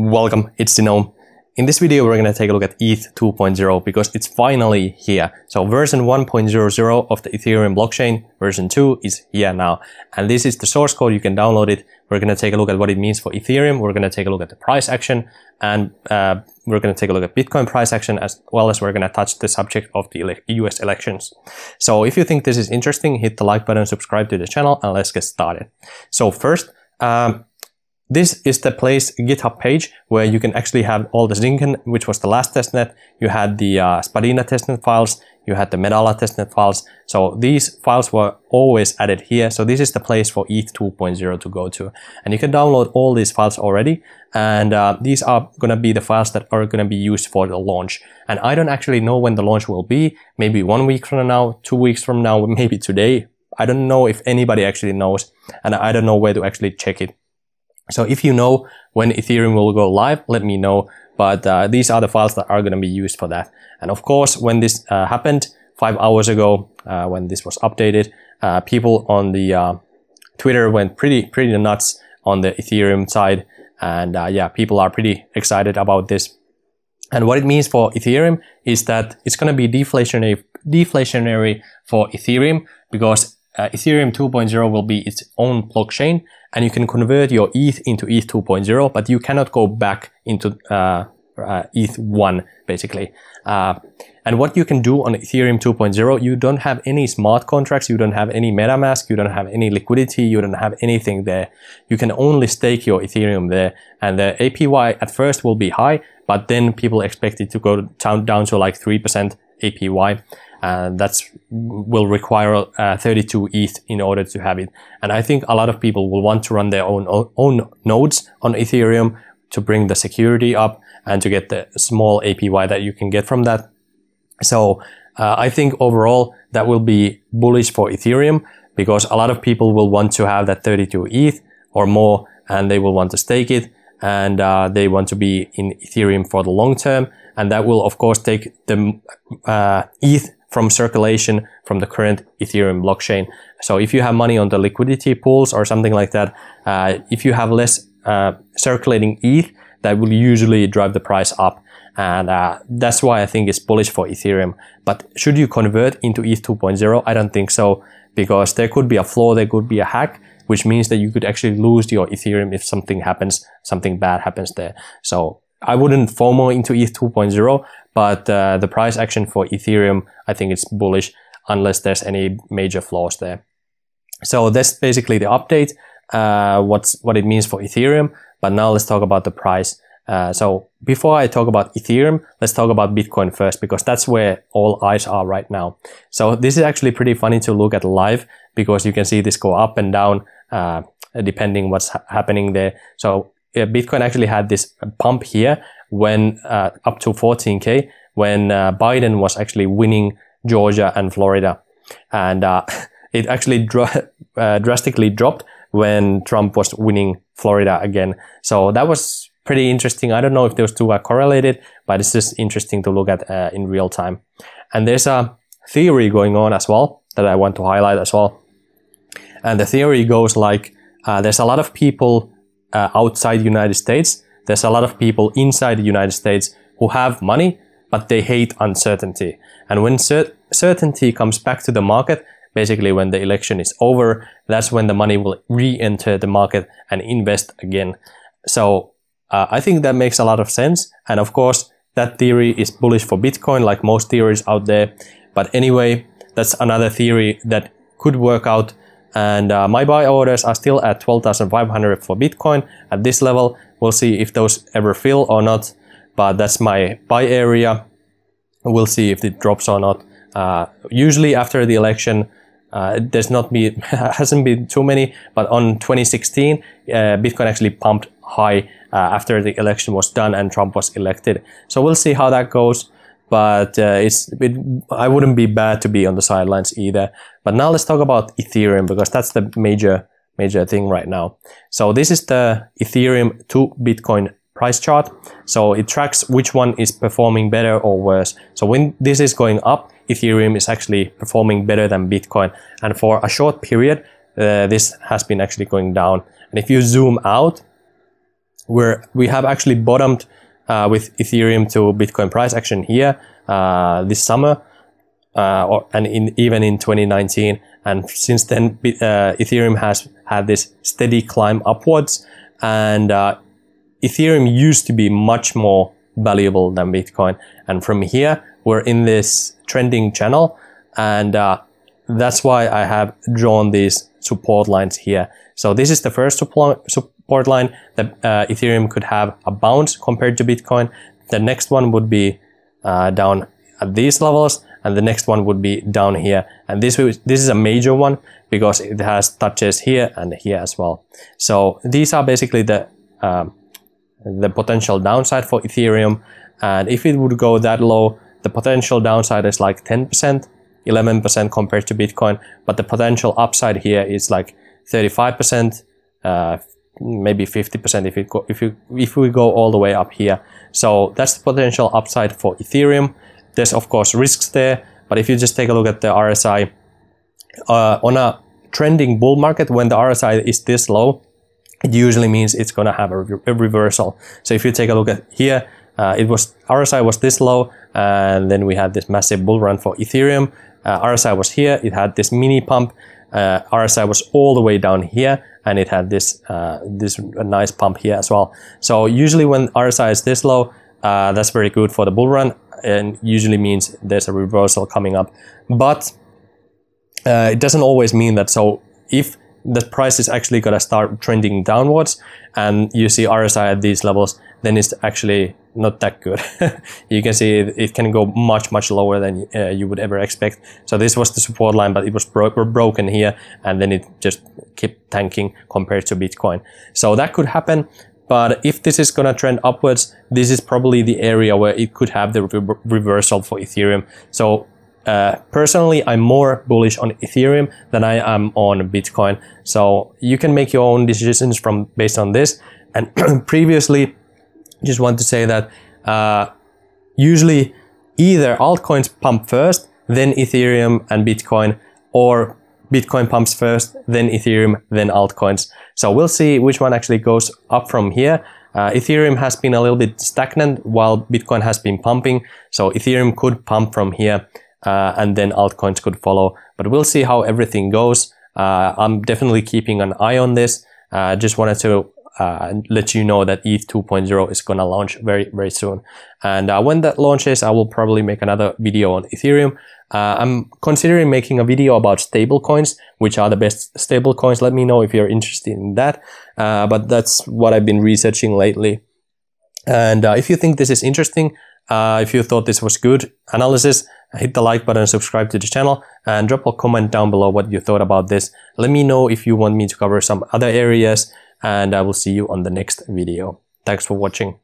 Welcome, it's Denome. In this video we're going to take a look at ETH 2.0 because it's finally here. So version 1.00 of the Ethereum blockchain, version 2 is here now. And this is the source code, you can download it. We're going to take a look at what it means for Ethereum, we're going to take a look at the price action, and we're going to take a look at Bitcoin price action, as well as we're going to touch the subject of the US elections. So if you think this is interesting, hit the like button, subscribe to the channel, and let's get started. So first, this is the place GitHub page where you can actually have all the Zinken, which was the last testnet. You had the Spadina testnet files, you had the Medalla testnet files. So these files were always added here. So this is the place for ETH 2.0 to go to. And you can download all these files already. And these are going to be the files that are going to be used for the launch. And I don't actually know when the launch will be. Maybe 1 week from now, 2 weeks from now, maybe today. I don't know if anybody actually knows. And I don't know where to actually check it. So if you know when Ethereum will go live, let me know. But these are the files that are going to be used for that. And of course, when this happened 5 hours ago, when this was updated, people on the Twitter went pretty nuts on the Ethereum side. And yeah, people are pretty excited about this. And what it means for Ethereum is that it's going to be deflationary for Ethereum because Ethereum 2.0 will be its own blockchain, and you can convert your ETH into ETH 2.0, but you cannot go back into ETH 1, basically. And what you can do on Ethereum 2.0, you don't have any smart contracts, you don't have any MetaMask, you don't have any liquidity, you don't have anything there. You can only stake your Ethereum there, and the APY at first will be high, but then people expect it to go down to like 3% APY. And that will require 32 ETH in order to have it. And I think a lot of people will want to run their own nodes on Ethereum to bring the security up and to get the small APY that you can get from that. So I think overall that will be bullish for Ethereum because a lot of people will want to have that 32 ETH or more, and they will want to stake it, and they want to be in Ethereum for the long term. And that will of course take the ETH from circulation from the current Ethereum blockchain. So if you have money on the liquidity pools or something like that, if you have less circulating ETH, that will usually drive the price up. And that's why I think it's bullish for Ethereum. But should you convert into ETH 2.0? I don't think so, because there could be a flaw, there could be a hack, which means that you could actually lose your Ethereum if something happens, something bad happens there. So I wouldn't FOMO into ETH 2.0, but the price action for Ethereum, I think it's bullish unless there's any major flaws there. So that's basically the update, what it means for Ethereum. But now let's talk about the price. So before I talk about Ethereum, let's talk about Bitcoin first, because that's where all eyes are right now. So this is actually pretty funny to look at live, because you can see this go up and down depending what's happening there. So Bitcoin actually had this pump here when up to 14K when Biden was actually winning Georgia and Florida, and it actually drastically dropped when Trump was winning Florida again. So that was pretty interesting. I don't know if those two are correlated, but it's just interesting to look at in real time. And there's a theory going on as well that I want to highlight as well. And the theory goes like, there's a lot of people outside the United States, there's a lot of people inside the United States who have money, but they hate uncertainty. And when certainty comes back to the market, basically when the election is over, that's when the money will re-enter the market and invest again. So I think that makes a lot of sense. And of course, that theory is bullish for Bitcoin, like most theories out there. But anyway, that's another theory that could work out. And my buy orders are still at 12,500 for Bitcoin at this level. We'll see if those ever fill or not, but that's my buy area. We'll see if it drops or not. Usually after the election, hasn't been too many, but on 2016, Bitcoin actually pumped high after the election was done and Trump was elected. So we'll see how that goes. But I wouldn't be bad to be on the sidelines either. But now let's talk about Ethereum, because that's the major thing right now. So this is the Ethereum to Bitcoin price chart. So it tracks which one is performing better or worse. So when this is going up, Ethereum is actually performing better than Bitcoin. And for a short period, this has been actually going down. And if you zoom out, where we have actually bottomed with Ethereum to Bitcoin price action here this summer, and even in 2019. And since then, Ethereum has had this steady climb upwards. And Ethereum used to be much more valuable than Bitcoin. And from here, we're in this trending channel. And that's why I have drawn these support lines here. So this is the first support line that Ethereum could have a bounce compared to Bitcoin. The next one would be down at these levels, and the next one would be down here. And this is a major one because it has touches here and here as well. So these are basically the potential downside for Ethereum. And if it would go that low, the potential downside is like 10%, 11% compared to Bitcoin, but the potential upside here is like 35%, maybe 50% if we go all the way up here. So that's the potential upside for Ethereum. There's of course risks there, but if you just take a look at the RSI on a trending bull market, when the RSI is this low, it usually means it's going to have a reversal. So if you take a look at here, RSI was this low, and then we had this massive bull run for Ethereum. RSI was here, it had this mini pump. RSI was all the way down here, and it had this this nice pump here as well. So usually when RSI is this low, that's very good for the bull run, and usually means there's a reversal coming up. But it doesn't always mean that. So if the price is actually going to start trending downwards, and you see RSI at these levels, then it's actually not that good. You can see it can go much, much lower than you would ever expect. So this was the support line, but it was broken here, and then it just kept tanking compared to Bitcoin. So that could happen. But if this is going to trend upwards, this is probably the area where it could have the reversal for Ethereum. So personally, I'm more bullish on Ethereum than I am on Bitcoin. So you can make your own decisions based on this. And previously, just want to say that usually either altcoins pump first, then Ethereum and Bitcoin, or Bitcoin pumps first, then Ethereum, then altcoins. So we'll see which one actually goes up from here. Ethereum has been a little bit stagnant while Bitcoin has been pumping. So Ethereum could pump from here, and then altcoins could follow. But we'll see how everything goes. I'm definitely keeping an eye on this. Just wanted to let you know that ETH 2.0 is going to launch very, very soon. And when that launches, I will probably make another video on Ethereum. I'm considering making a video about stablecoins, which are the best stablecoins. Let me know if you're interested in that. But that's what I've been researching lately. And if you think this is interesting, if you thought this was good analysis, hit the like button, subscribe to the channel, and drop a comment down below what you thought about this. Let me know if you want me to cover some other areas. And I will see you on the next video. Thanks for watching.